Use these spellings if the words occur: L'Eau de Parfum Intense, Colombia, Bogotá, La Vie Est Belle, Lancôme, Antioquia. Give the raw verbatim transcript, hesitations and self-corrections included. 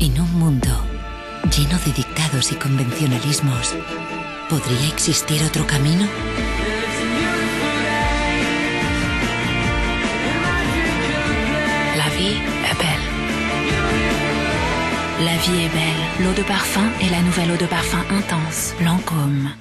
En un mundo lleno de dictados y convencionalismos, ¿podría existir otro camino? La Vie est Belle. La Vie est Belle, l'eau de parfum et la nouvelle eau de parfum intense, Lancôme.